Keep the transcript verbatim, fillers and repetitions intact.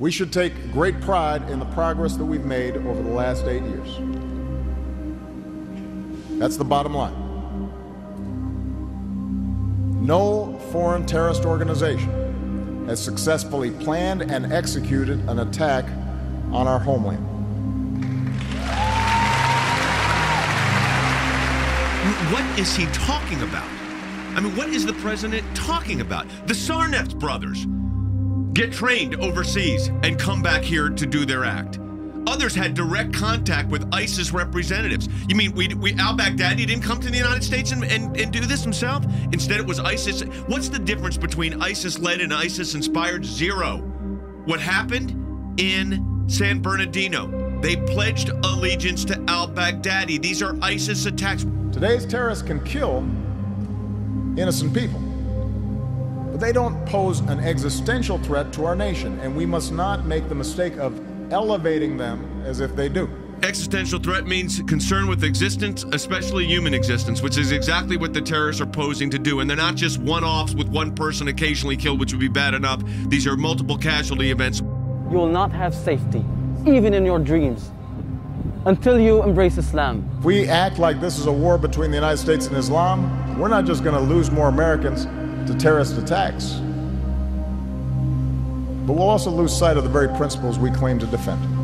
We should take great pride in the progress that we've made over the last eight years. That's the bottom line. No foreign terrorist organization has successfully planned and executed an attack on our homeland. What is he talking about? I mean, what is the president talking about? The Tsarnaev brothers get trained overseas and come back here to do their act. Others had direct contact with ISIS representatives. You mean we, we al-Baghdadi didn't come to the United States and, and, and do this himself? Instead, it was ISIS. What's the difference between ISIS-led and ISIS-inspired? Zero. What happened in San Bernardino? They pledged allegiance to al-Baghdadi. These are ISIS attacks. Today's terrorists can kill innocent people, but they don't pose an existential threat to our nation, and we must not make the mistake of elevating them as if they do. Existential threat means concern with existence, especially human existence, which is exactly what the terrorists are posing to do. And they're not just one-offs with one person occasionally killed, which would be bad enough. These are multiple casualty events. You will not have safety, even in your dreams, until you embrace Islam. If we act like this is a war between the United States and Islam, we're not just going to lose more Americans to terrorist attacks, but we'll also lose sight of the very principles we claim to defend.